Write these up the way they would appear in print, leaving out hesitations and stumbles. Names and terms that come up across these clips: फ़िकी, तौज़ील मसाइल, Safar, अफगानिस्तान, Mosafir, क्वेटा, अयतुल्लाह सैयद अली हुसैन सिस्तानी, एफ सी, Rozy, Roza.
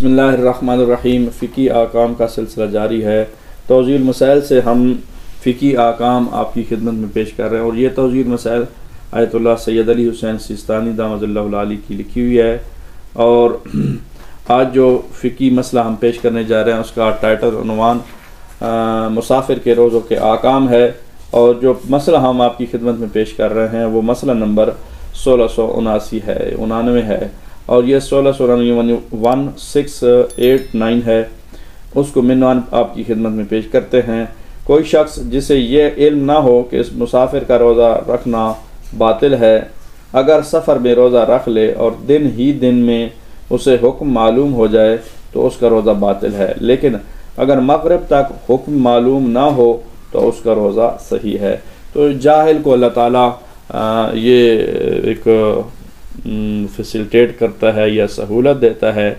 बिस्मिल्लाहिर्रहमानिर्रहीम। फ़िकी आकाम का सिलसिला जारी है। तौज़ील मसाइल से हम फ़िकी आकाम आपकी खिदमत में पेश कर रहे हैं और ये तौज़ील मसाइल अयतुल्लाह सैयद अली हुसैन सिस्तानी दामदुल्लाह अली की लिखी हुई है। और आज जो फ़िकी मसला हम पेश करने जा रहे हैं उसका टाइटल उनवान मुसाफिर के रोज़ों के आकाम है। और जो मसला हम आपकी खिदमत में पेश कर रहे हैं वो मसला नंबर 1679 है, 99 है, और ये 1691 1689 है। उसको मिनवान आपकी खिदमत में पेश करते हैं। कोई शख्स जिसे ये इल्म ना हो कि इस मुसाफिर का रोज़ा रखना बातिल है, अगर सफ़र में रोज़ा रख ले और दिन ही दिन में उसे हुक्म मालूम हो जाए तो उसका रोज़ा बातिल है, लेकिन अगर मगरिब तक हुक्म मालूम ना हो तो उसका रोज़ा सही है। तो जाहिल को अल्लाह ताला ये एक फैसिलिटेट करता है या सहूलत देता है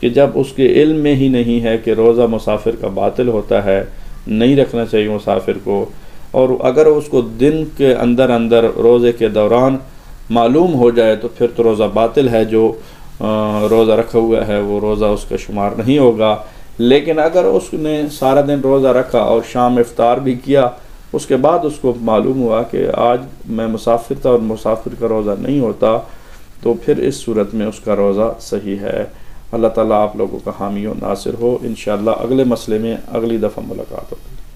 कि जब उसके इल्म में ही नहीं है कि रोज़ा मुसाफिर का बातिल होता है, नहीं रखना चाहिए मुसाफिर को, और अगर उसको दिन के अंदर अंदर रोज़े के दौरान मालूम हो जाए तो फिर तो रोज़ा बातिल है, जो रोज़ा रखा हुआ है वो रोज़ा उसका शुमार नहीं होगा। लेकिन अगर उसने सारा दिन रोज़ा रखा और शाम इफ्तार भी किया, उसके बाद उसको मालूम हुआ कि आज मैं मुसाफिर था और मुसाफिर का रोज़ा नहीं होता, तो फिर इस सूरत में उसका रोज़ा सही है। अल्लाह ताला आप लोगों का हामी और नासिर हो। इंशाअल्लाह अगले मसले में अगली दफ़ा मुलाकात होगी।